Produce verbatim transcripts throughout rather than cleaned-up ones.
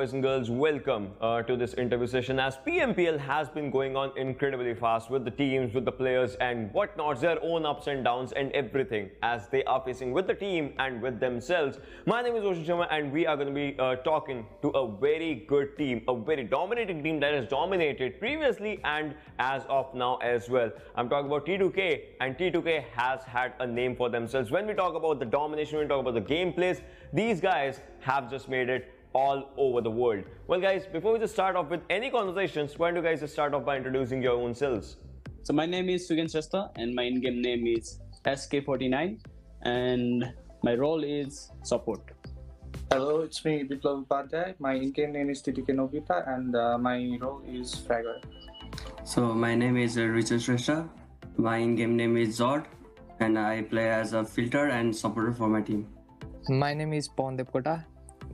boys and girls, welcome uh, to this interview session, as P M P L has been going on incredibly fast with the teams, with the players and whatnot, their own ups and downs and everything as they are facing with the team and with themselves. My name is Oshan Chama and we are going to be uh, talking to a very good team, a very dominating team that has dominated previously and as of now as well. I'm talking about T two K, and T two K has had a name for themselves. When we talk about the domination, when we talk about the gameplays, these guys have just made it all over the world. Well guys, before we just start off with any conversations, why don't you guys just start off by introducing your own selves? So my name is Sugen Shrestha and my in-game name is S K forty-nine and my role is support. Hello, it's me, Bitlava Bhatjai. My in-game name is T T K. Novita and uh, my role is Fragger. So my name is uh, Richard Shrestha. My in-game name is Zod and I play as a filter and supporter for my team. My name is Pawn DevKota.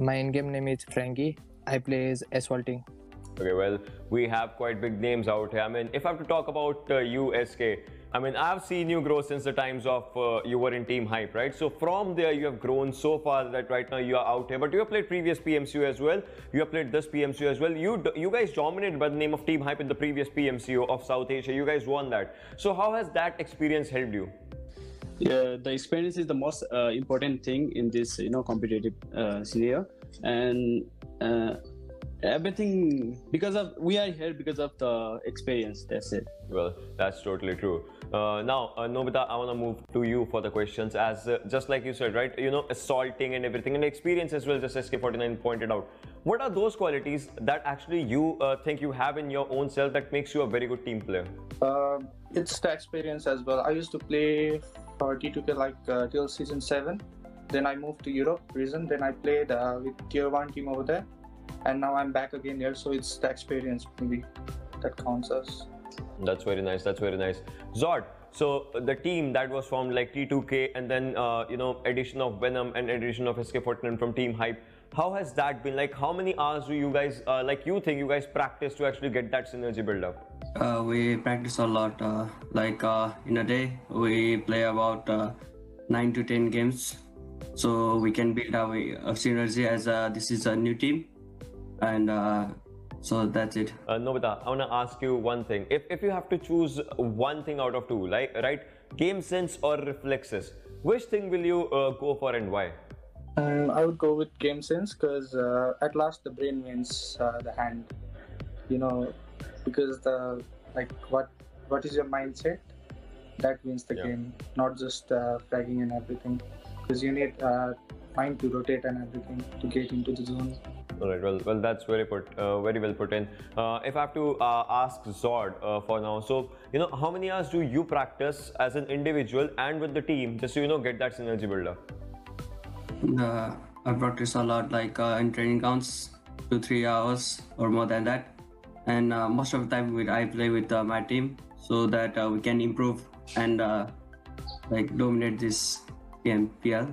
My in-game name is Frankie. I play as Assaulting. Okay, well, we have quite big names out here. I mean, if I have to talk about uh, you, S K, I mean, I've seen you grow since the times of uh, you were in Team Hype, right? So from there, you have grown so far that right now you are out here. But you have played previous P M C U as well. You have played this P M C U as well. You you guys dominated by the name of Team Hype in the previous P M C U of South Asia. You guys won that. So how has that experience helped you? Yeah, the experience is the most uh, important thing in this, you know, competitive uh, scenario, and uh, everything because of we are here because of the experience. That's it. Well, that's totally true. Uh, now, uh, Novita, I want to move to you for the questions, as uh, just like you said, right? You know, assaulting and everything, and experience as well. Just S K forty-nine pointed out. What are those qualities that actually you uh, think you have in your own self that makes you a very good team player? Uh, it's the experience as well. I used to play for T two K like uh, till season seven, then I moved to Europe region, then I played uh, with tier one team over there, and now I'm back again here. So it's the experience maybe that counts us. That's very nice, that's very nice. Zod, so the team that was formed like T two K and then uh, you know, addition of Venom and addition of S K forty-nine from Team Hype, how has that been? Like, how many hours do you guys uh, like you think you guys practice to actually get that synergy build up? Uh, we practice a lot, uh, like uh, in a day we play about uh, nine to ten games, so we can build our uh, synergy as uh, this is a new team, and uh, so that's it. Uh, Novita, I want to ask you one thing. If, if you have to choose one thing out of two, like, right, game sense or reflexes, which thing will you uh, go for and why? Um, I would go with game sense, because uh, at last the brain wins uh, the hand, you know. Because the like what what is your mindset, that wins the yeah. game, not just uh, flagging and everything, because you need uh, mind to rotate and everything to get into the zone. All right, well, well, that's very put, uh, very well put in. Uh, if I have to uh, ask Zod uh, for now, so you know, how many hours do you practice as an individual and with the team, just so you know, get that synergy build up? Uh, I practice a lot, like uh, in training counts, two three hours or more than that. And uh, most of the time with, I play with uh, my team, so that uh, we can improve and uh, like dominate this P M P L.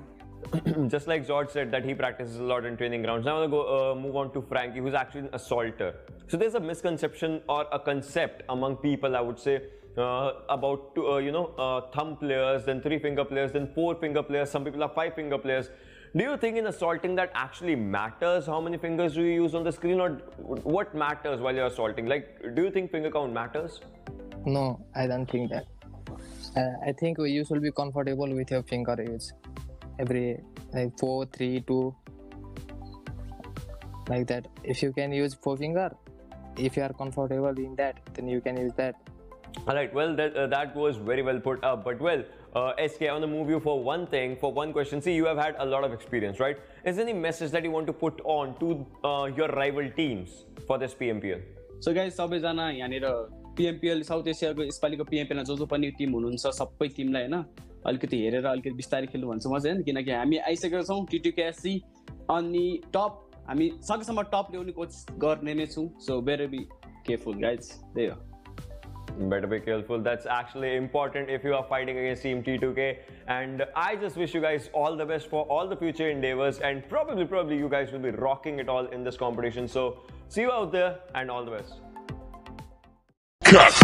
Just like Zod said that he practices a lot in training grounds. Now I'm going to go, uh, move on to Frankie, who's actually an assaulter. So there's a misconception or a concept among people, I would say, Uh, about uh, you know uh, thumb players, then three finger players, then four finger players. Some people are five finger players. Do you think in assaulting that actually matters? How many fingers do you use on the screen, or what matters while you're assaulting? Like, do you think finger count matters? No, I don't think that. Uh, I think you should be comfortable with your finger use. Every like four, three, two, like that. If you can use four finger, if you are comfortable in that, then you can use that. All right, well, that, uh, that was very well put up. But well, uh, S K, I want to move you for one thing, for one question. See, you have had a lot of experience, right? Is there any message that you want to put on to uh, your rival teams for this P M P L? So guys, sabai jana yanera P M P L South Asia ko yspali ko P M P L ma jo jo pani team hununcha sabai team lai haina alikati herera alikati bistari khelu bhanchu ma चाहिँ हैन, किनकि हामी आइसकेका छौं T two K S C अनि टप हामी सकेसम्म टप ल्याउने कोसिस गर्ने नै छौं. So better be careful guys. There better be careful. That's actually important if you are fighting against Team T two K, and I just wish you guys all the best for all the future endeavors, and probably probably you guys will be rocking it all in this competition. So see you out there and all the best. Cut.